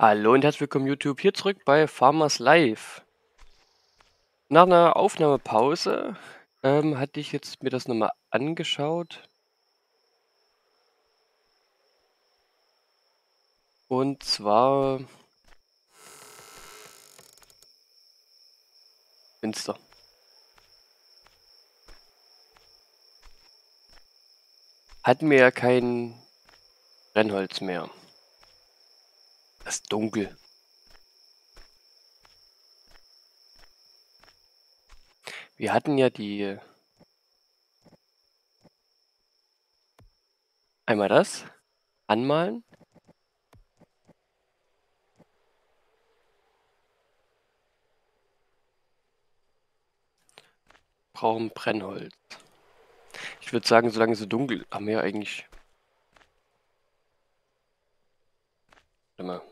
Hallo und herzlich willkommen YouTube, hier zurück bei Farmers Life. Nach einer Aufnahmepause hatte ich jetzt mir das nochmal angeschaut. Und zwar... Finster. Hatten wir ja kein Brennholz mehr. Es ist dunkel. Wir hatten ja die... Einmal das. Anmalen. Brauchen Brennholz. Ich würde sagen, solange es so dunkel ist, haben wir ja eigentlich... Warte mal.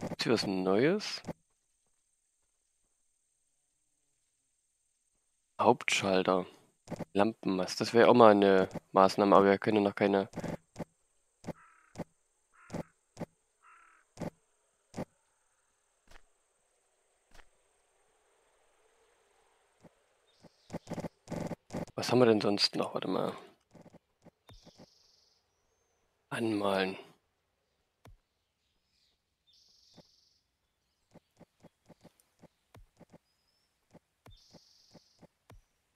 Gibt es hier was Neues? Hauptschalter. Lampenmast. Das wäre auch mal eine Maßnahme, aber wir können noch keine... Was haben wir denn sonst noch? Warte mal. Anmalen.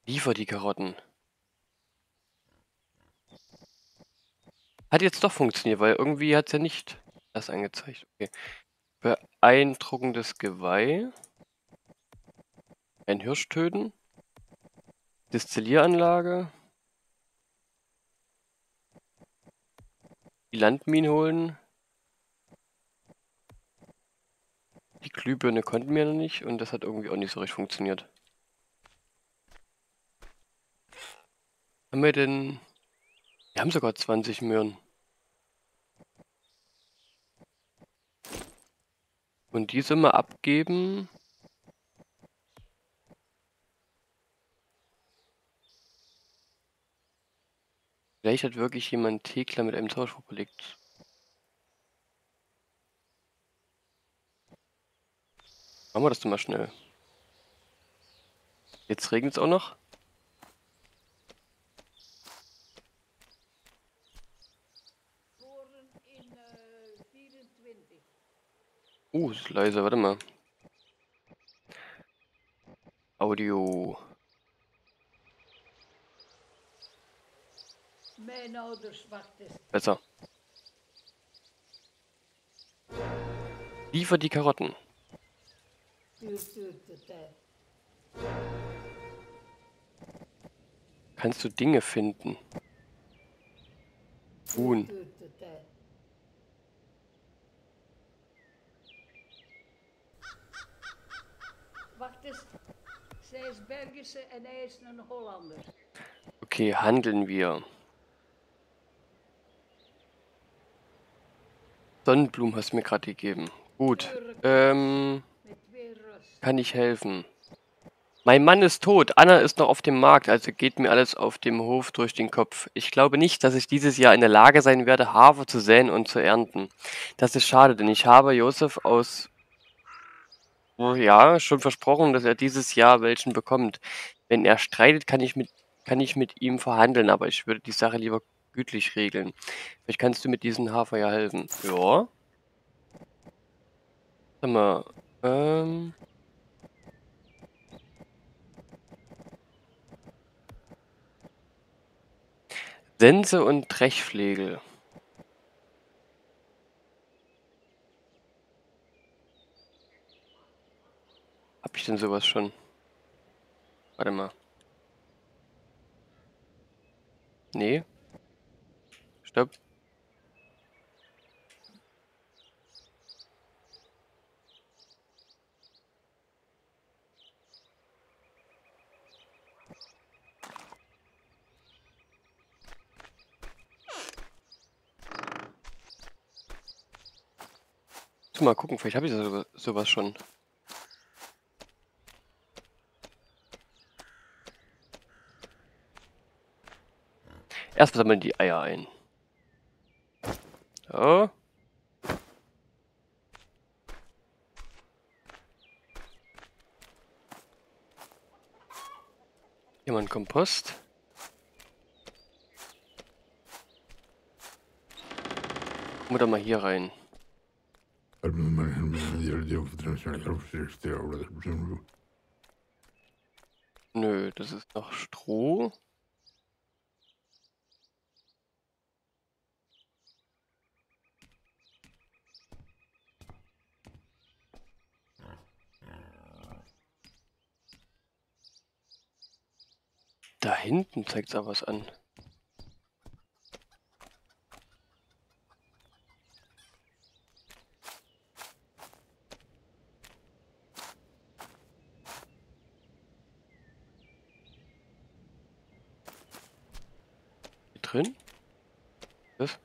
Liefer die Karotten. Hat jetzt doch funktioniert, weil irgendwie hat es ja nicht das angezeigt. Okay. Beeindruckendes Geweih. Ein Hirsch töten. Destillieranlage. Die Landminen holen. Die Glühbirne konnten wir noch nicht und das hat irgendwie auch nicht so richtig funktioniert. Haben wir denn... Wir haben sogar 20 Möhren. Und die sollen wir abgeben... Vielleicht hat wirklich jemand Thekla mit einem Tauschspruch belegt. Machen wir das doch mal schnell. Jetzt regnet es auch noch. Oh, ist leise, warte mal. Audio. Besser. Liefer die Karotten. Kannst du Dinge finden? Huhn. Okay, handeln wir. Sonnenblumen hast du mir gerade gegeben. Gut. Kann ich helfen? Mein Mann ist tot. Anna ist noch auf dem Markt, also geht mir alles auf dem Hof durch den Kopf. Ich glaube nicht, dass ich dieses Jahr in der Lage sein werde, Hafer zu säen und zu ernten. Das ist schade, denn ich habe Josef aus... Ja, schon versprochen, dass er dieses Jahr welchen bekommt. Wenn er streitet, kann ich mit ihm verhandeln, aber ich würde die Sache lieber... gütlich regeln. Vielleicht kannst du mit diesem Hafer ja helfen. Ja. Sag mal, Sense und Trechflegel. Hab ich denn sowas schon? Warte mal. Nee. Stopp. Mal gucken, vielleicht habe ich sowas schon. Erstmal sammeln die Eier ein. So. Hier mal ein Kompost. Oder mal hier rein. Nö, das ist noch Stroh. Da hinten zeigt es aber was an. Hier drin? Was?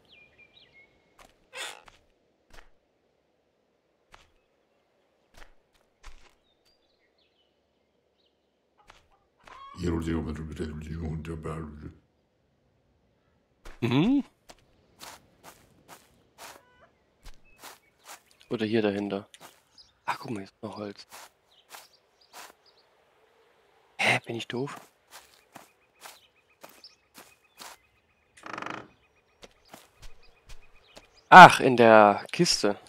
Mhm. Oder hier dahinter. Ach, guck mal, hier ist noch Holz. Hä, bin ich doof? Ach, in der Kiste.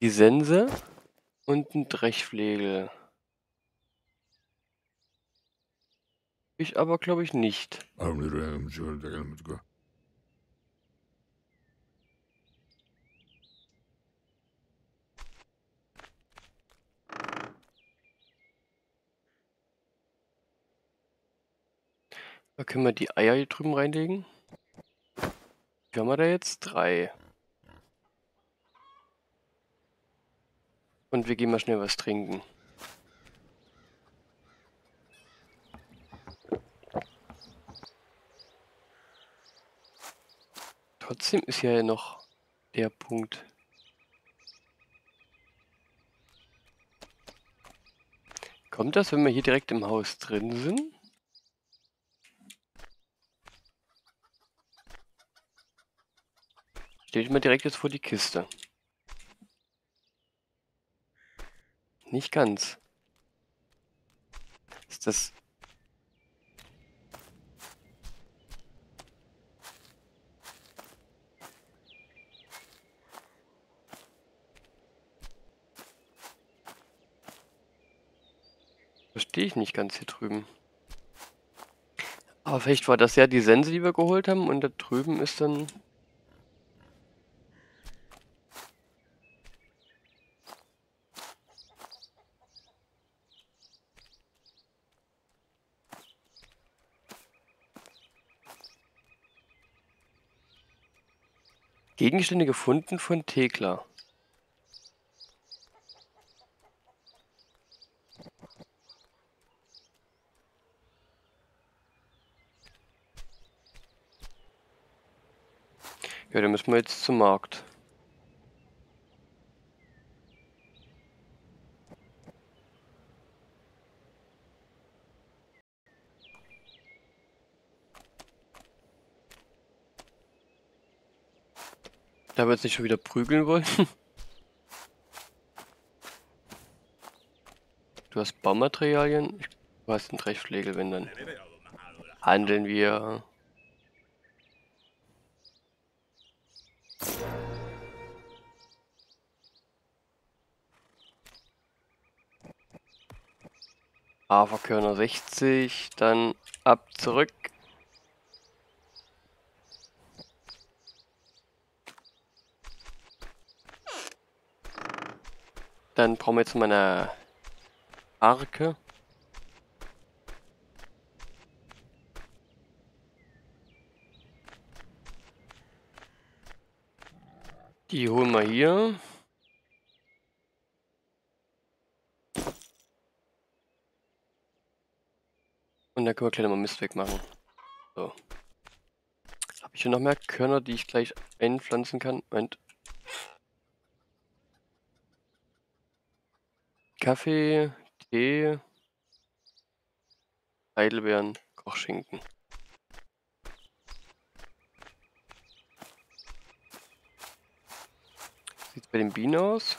Die Sense und ein Drechflegel. Ich aber glaube ich nicht. Da können wir die Eier hier drüben reinlegen. Wie haben wir da jetzt? 3. Und wir gehen mal schnell was trinken. Trotzdem ist ja noch der Punkt. Kommt das, wenn wir hier direkt im Haus drin sind? Steht mal direkt jetzt vor die Kiste. Nicht ganz. Ist das... Verstehe ich nicht ganz hier drüben. Aber vielleicht war das ja die Sense, die wir geholt haben, und da drüben ist dann... Gegenstände gefunden von Thekla. Ja, dann müssen wir jetzt zum Markt. Da wir jetzt nicht schon wieder prügeln wollen. Du hast Baumaterialien, du hast einen Drechflegel, wenn dann. Handeln wir. Haferkörner 60, dann ab zurück. Dann brauchen wir jetzt meine Arke. Die holen wir hier. Und dann können wir gleich mal Mist wegmachen. So. Habe ich hier noch mehr Körner, die ich gleich einpflanzen kann? Moment. Kaffee, Tee, Heidelbeeren. auch Schinken. Sieht es bei den Bienen aus?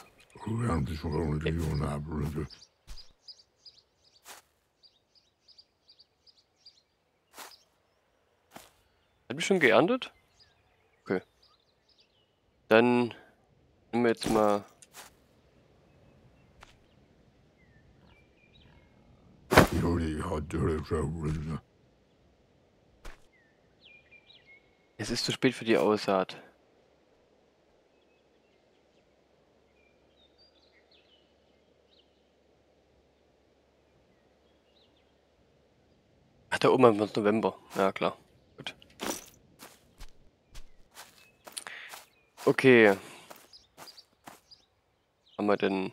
Hab ich schon geerntet? Okay. Dann nehmen wir jetzt mal. Es ist zu spät für die Aussaat. Ach, da oben haben wir uns November. Ja, klar. Gut. Okay. Haben wir denn...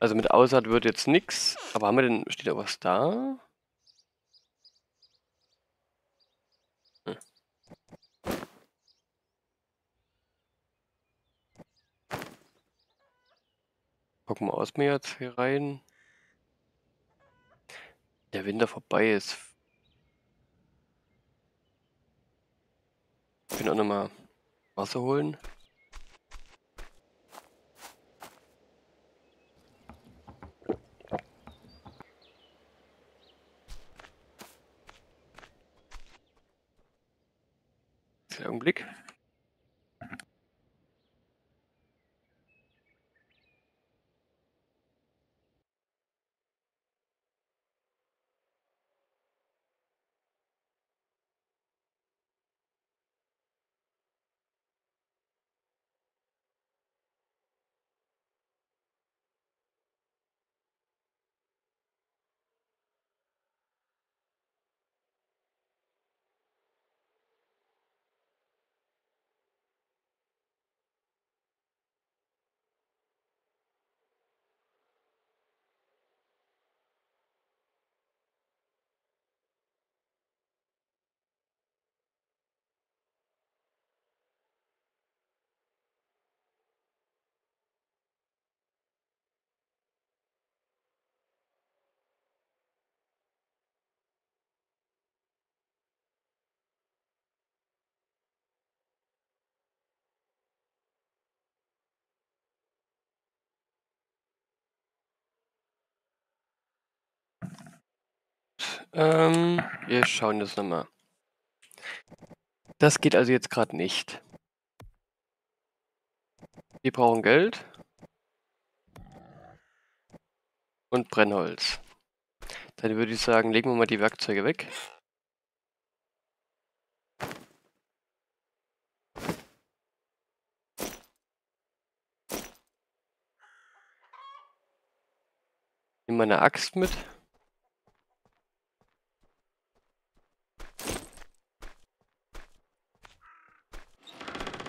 Also mit Aussaat wird jetzt nichts, aber haben wir denn, steht da was da? Hm. Gucken wir aus mir jetzt hier rein. Der Winter vorbei ist. Ich will auch nochmal Wasser holen. Augenblick. Wir schauen das nochmal. Das geht also jetzt gerade nicht. Wir brauchen Geld. Und Brennholz. Dann würde ich sagen, legen wir mal die Werkzeuge weg. Nehmen wir eine Axt mit.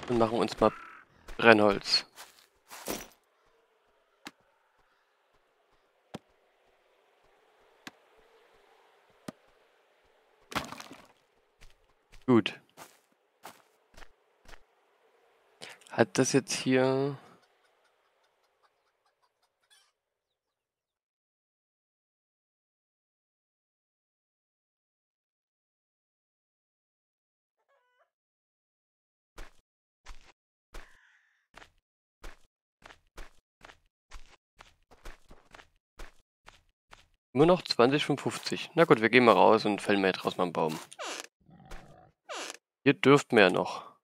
Und machen uns mal Brennholz. Gut. Hat das jetzt hier... Nur noch 20 von 50. Na gut, wir gehen mal raus und fällen mir jetzt raus mal einen Baum. Hier dürften wir ja noch.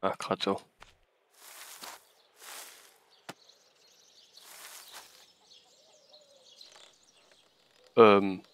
Ach, gerade so.